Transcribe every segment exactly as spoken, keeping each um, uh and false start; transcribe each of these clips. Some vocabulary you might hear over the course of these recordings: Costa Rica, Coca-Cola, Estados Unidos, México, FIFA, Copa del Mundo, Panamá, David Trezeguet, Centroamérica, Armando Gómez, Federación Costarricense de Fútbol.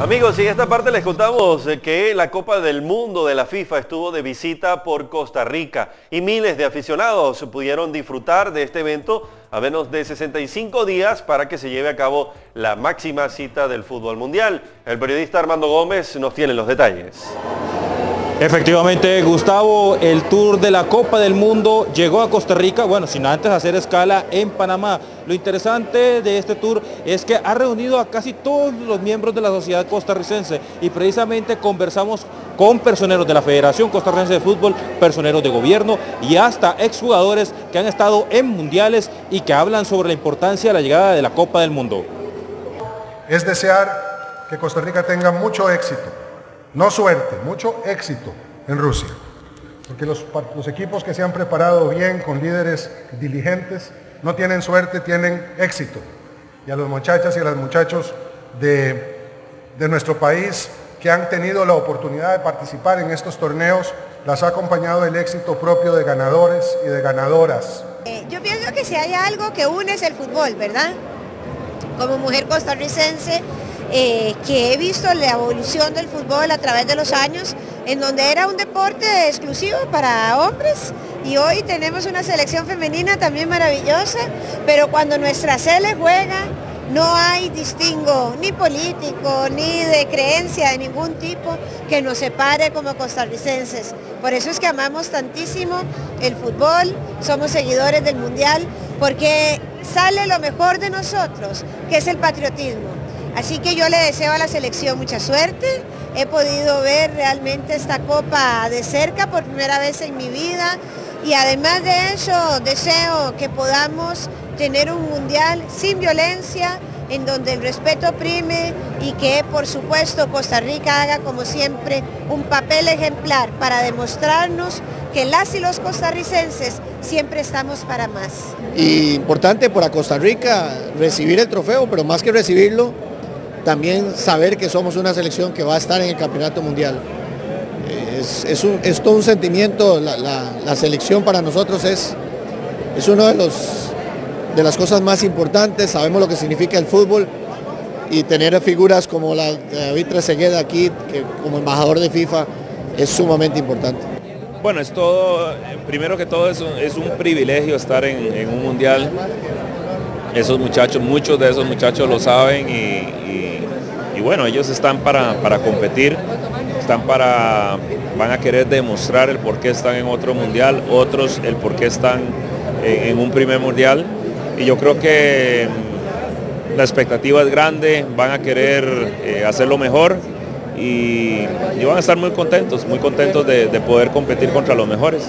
Amigos, y en esta parte les contamos que la Copa del Mundo de la FIFA estuvo de visita por Costa Rica y miles de aficionados pudieron disfrutar de este evento a menos de sesenta y cinco días para que se lleve a cabo la máxima cita del fútbol mundial. El periodista Armando Gómez nos tiene los detalles. Efectivamente, Gustavo, el Tour de la Copa del Mundo llegó a Costa Rica, bueno, sin antes hacer escala en Panamá. Lo interesante de este tour es que ha reunido a casi todos los miembros de la sociedad costarricense y precisamente conversamos con personeros de la Federación Costarricense de Fútbol, personeros de gobierno y hasta exjugadores que han estado en mundiales y que hablan sobre la importancia de la llegada de la Copa del Mundo. Es desear que Costa Rica tenga mucho éxito. No suerte, mucho éxito en Rusia, porque los, los equipos que se han preparado bien, con líderes diligentes, no tienen suerte, tienen éxito. Y a los muchachas y a los muchachos de, de nuestro país que han tenido la oportunidad de participar en estos torneos, las ha acompañado el éxito propio de ganadores y de ganadoras. Eh, yo pienso que si hay algo que une es el fútbol, ¿verdad? Como mujer costarricense, Eh, que he visto la evolución del fútbol a través de los años, en donde era un deporte exclusivo para hombres y hoy tenemos una selección femenina también maravillosa, pero cuando nuestra sele juega no hay distingo ni político ni de creencia de ningún tipo que nos separe como costarricenses. Por eso es que amamos tantísimo el fútbol, somos seguidores del mundial, porque sale lo mejor de nosotros, que es el patriotismo. Así que yo le deseo a la selección mucha suerte. He podido ver realmente esta copa de cerca por primera vez en mi vida y además de eso deseo que podamos tener un mundial sin violencia, en donde el respeto prime y que por supuesto Costa Rica haga como siempre un papel ejemplar para demostrarnos que las y los costarricenses siempre estamos para más. Y importante para Costa Rica recibir el trofeo, pero más que recibirlo, también saber que somos una selección que va a estar en el campeonato mundial. Es, es, un, es todo un sentimiento, la, la, la selección para nosotros es, es una de, de las cosas más importantes, sabemos lo que significa el fútbol y tener figuras como la de David Trezeguet aquí, que como embajador de FIFA, es sumamente importante. Bueno, es todo, primero que todo es un, es un privilegio estar en, en un mundial. Esos muchachos, muchos de esos muchachos lo saben y, y, y bueno, ellos están para, para competir, están para, van a querer demostrar el por qué están en otro mundial, otros el por qué están en, en un primer mundial. Y yo creo que la expectativa es grande, van a querer eh, hacerlo mejor y, y van a estar muy contentos, muy contentos de, de poder competir contra los mejores.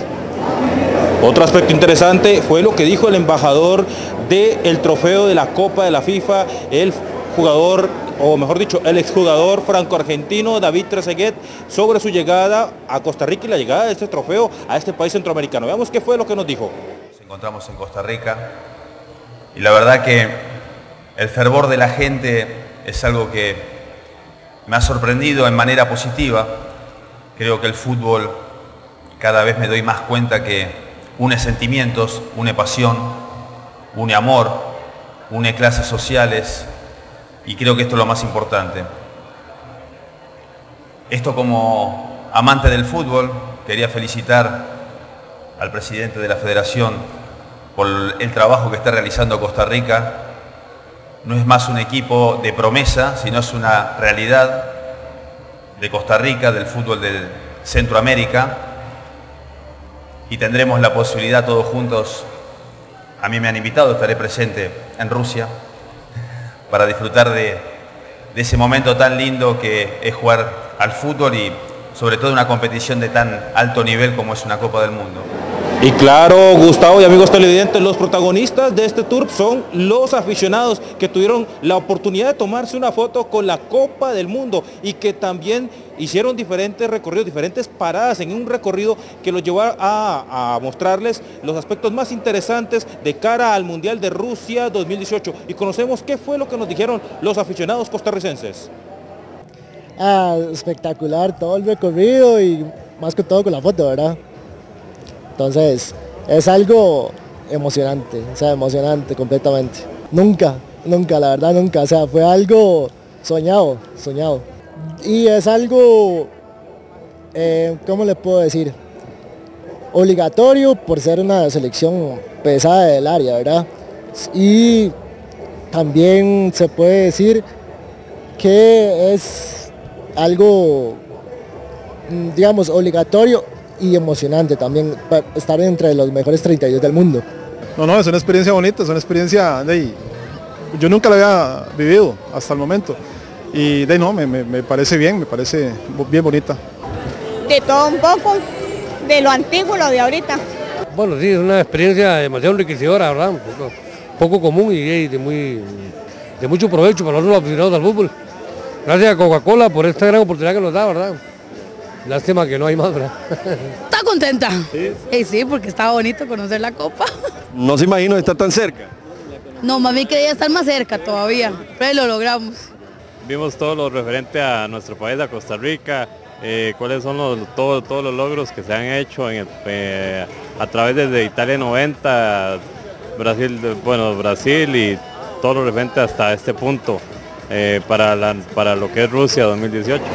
Otro aspecto interesante fue lo que dijo el embajador del trofeo de la Copa de la FIFA, el jugador, o mejor dicho, el exjugador franco-argentino David Trezeguet, sobre su llegada a Costa Rica y la llegada de este trofeo a este país centroamericano. Veamos qué fue lo que nos dijo. Nos encontramos en Costa Rica y la verdad que el fervor de la gente es algo que me ha sorprendido en manera positiva. Creo que el fútbol, cada vez me doy más cuenta que une sentimientos, une pasión, une amor, une clases sociales y creo que esto es lo más importante. Esto como amante del fútbol, quería felicitar al presidente de la Federación por el trabajo que está realizando Costa Rica. No es más un equipo de promesa, sino es una realidad de Costa Rica, del fútbol de Centroamérica. Y tendremos la posibilidad todos juntos, a mí me han invitado, estaré presente en Rusia para disfrutar de, de ese momento tan lindo que es jugar al fútbol y sobre todo una competición de tan alto nivel como es una Copa del Mundo. Y claro, Gustavo y amigos televidentes, los protagonistas de este tour son los aficionados que tuvieron la oportunidad de tomarse una foto con la Copa del Mundo y que también hicieron diferentes recorridos, diferentes paradas en un recorrido que los llevó a, a mostrarles los aspectos más interesantes de cara al Mundial de Rusia dos mil dieciocho. Y conocemos qué fue lo que nos dijeron los aficionados costarricenses. Ah, espectacular todo el recorrido y más que todo con la foto, ¿verdad? Entonces, es algo emocionante, o sea, emocionante completamente. Nunca, nunca, la verdad, nunca. O sea, fue algo soñado, soñado. y es algo, eh, ¿cómo le puedo decir? Obligatorio por ser una selección pesada del área, ¿verdad? Y también se puede decir que es algo, digamos, obligatorio y emocionante también estar entre los mejores treinta y dos del mundo. No, no, es una experiencia bonita, es una experiencia de... Yo nunca la había vivido hasta el momento y de no, me, me, me parece bien, me parece bien bonita. De todo un poco, de lo antiguo, lo de ahorita. Bueno, sí, es una experiencia demasiado enriquecedora, ¿verdad? Un poco, poco común y de, muy, de mucho provecho para los aficionados al fútbol. Gracias a Coca-Cola por esta gran oportunidad que nos da, ¿verdad? Lástima que no hay más, ¿verdad? ¿Está contenta? Sí. Eh, sí, porque estaba bonito conocer la Copa. No se imagino estar tan cerca. No, mami quería estar más cerca todavía, pero lo logramos. Vimos todo lo referente a nuestro país, a Costa Rica, eh, cuáles son los, todo, todos los logros que se han hecho en el, eh, a través desde Italia noventa, Brasil, bueno, Brasil y todo lo referente hasta este punto eh, para, la, para lo que es Rusia dos mil dieciocho.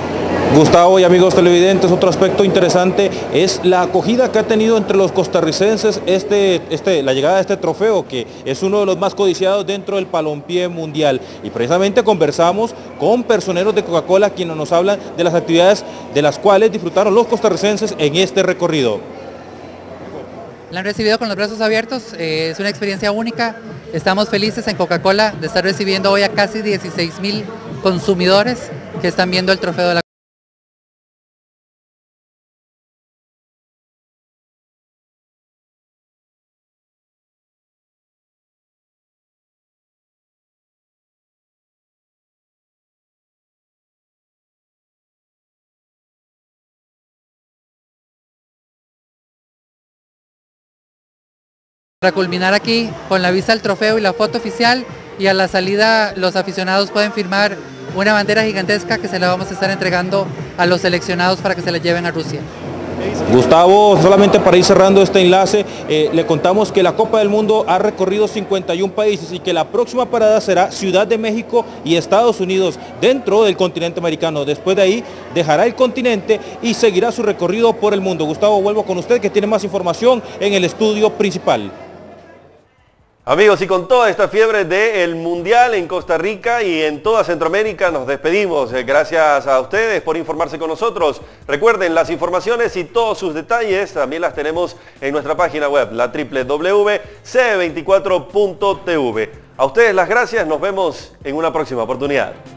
Gustavo y amigos televidentes, otro aspecto interesante es la acogida que ha tenido entre los costarricenses este, este, la llegada de este trofeo, que es uno de los más codiciados dentro del balompié mundial. Y precisamente conversamos con personeros de Coca-Cola, quienes nos hablan de las actividades de las cuales disfrutaron los costarricenses en este recorrido. La han recibido con los brazos abiertos, eh, es una experiencia única. Estamos felices en Coca-Cola de estar recibiendo hoy a casi dieciséis mil consumidores que están viendo el trofeo de la para culminar aquí con la vista al trofeo y la foto oficial, y a la salida los aficionados pueden firmar una bandera gigantesca que se la vamos a estar entregando a los seleccionados para que se la lleven a Rusia. Gustavo, solamente para ir cerrando este enlace, eh, le contamos que la Copa del Mundo ha recorrido cincuenta y un países y que la próxima parada será Ciudad de México y Estados Unidos dentro del continente americano. Después de ahí dejará el continente y seguirá su recorrido por el mundo. Gustavo, vuelvo con usted que tiene más información en el estudio principal. Amigos, y con toda esta fiebre del Mundial en Costa Rica y en toda Centroamérica nos despedimos. Gracias a ustedes por informarse con nosotros. Recuerden, las informaciones y todos sus detalles también las tenemos en nuestra página web, la doble u doble u doble u punto c veinticuatro punto t v. A ustedes las gracias, nos vemos en una próxima oportunidad.